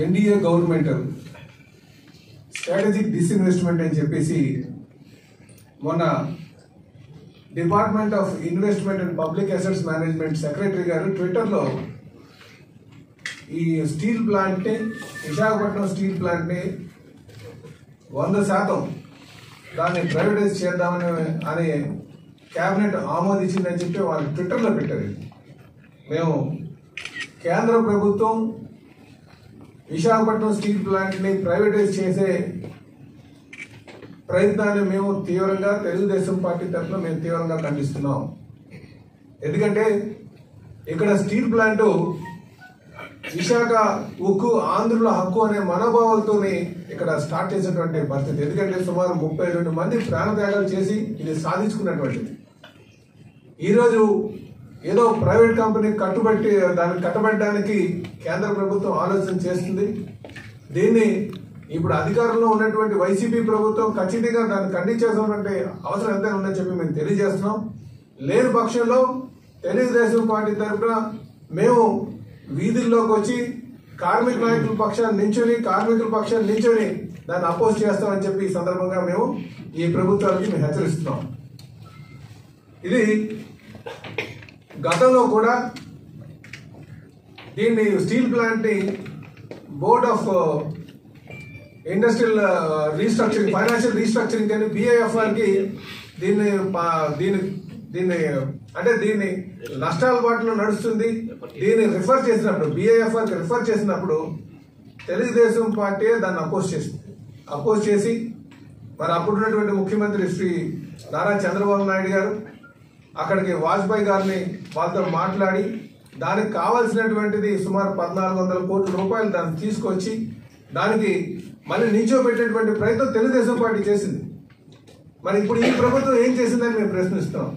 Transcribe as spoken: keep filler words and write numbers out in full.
NDA government strategic disinvestment मोना department of investment and public assets management secretary garu Twitter लो ये steel plant ने Visakhapatnam steel plant ने वंद शातम दाने प्राइवेटाइज चेद्दामने अने कैबिनेट आमोदिंचिंदनि चेप्पि वाळ्ळु ट्विटर लो पेट्टारु। मेमु केंद्र प्रभुत्वं विशाखापट्नम स्टील प्लांट ने प्राइवेटाइज चेसे ప్రయత్నాలను మేము తీవ్రంగా తెలుగుదేశం పార్టీ తరపున మేము తీవ్రంగా ఖండిస్తున్నాం। ఎందుకంటే ఇక్కడ స్టీల్ ప్లాంట్ విశాఖ ఉక్కు ఆంధ్రుల హక్కు అనే మనోభావాలతోనే ఇక్కడ స్టార్ట్ చేసినటువంటి పరిస్థితి। ఎందుకంటే సుమారు ముప్పై రెండు మంది ప్రాణత్యాగాలు చేసి ఇది సాధించుకున్నటువంటిది। ఈ రోజు ఏదో ప్రైవేట్ కంపెనీ కట్టుబెట్టి దాన్ని కట్టబెట్టడానికి కేంద్ర ప్రభుత్వం ఆలోచన చేస్తుంది। దీన్ని ఇప్పుడు అధికారంలో ఉన్నటువంటి వైసీపీ ప్రభుత్వం ఖచ్చితంగా దాన్ని ఖండించాల్సినటువంటి అవసరం ఎంతైనా ఉందని చెప్పి మేము తెలియజేస్తున్నాం। లేని పక్షంలో తెలుగుదేశం పార్టీ తరపున మేము వీధుల్లోకి వచ్చి కార్మిక నాయకుల పక్షాన్ని నిల్చొని కార్మికుల పక్షాన్ని నిల్చొని దాన్ని అపోజ్ చేస్తామని చెప్పి ఈ సందర్భంగా మేము ఈ ప్రభుత్వానికి మేము హెచ్చరిస్తున్నాం। ఇది గతంలో కూడా దీన్ని స్టీల్ ప్లాంట్ ని board of industrial restructuring financial restructuring BIFR की दी दी दी अटे दी नष्ट बाट नी रिफर चेसिनप्पुडु बीआईएफआर की रिफर चेसिनप्पुडु तेलुगुदेशम पार्टी दानि अपोज अपोज चेसी मरि अप्पुडुन्नटुवंटि मुख्यमंत्री श्री नारा चंद्रबाबु नायडू गारु अक्कडिकि वाजपेयी गारिनि वाल्तो माट्लाडि दानिकि कावाल्सिनटुवंटिदि सुमारु పద్నాలుగు వందల कोट्ल रूपायलु दानिनि तीसुकोच्चि दानिकि మళ్ళీ నిల్చోబెట్టేటువంటి ప్రయత్నం తెలుగుదేశం పార్టీ చేసింది। మరి ఇప్పుడు ఈ ప్రభుత్వం ఏం చేసిందని మేము ప్రశ్నిస్తున్నాం।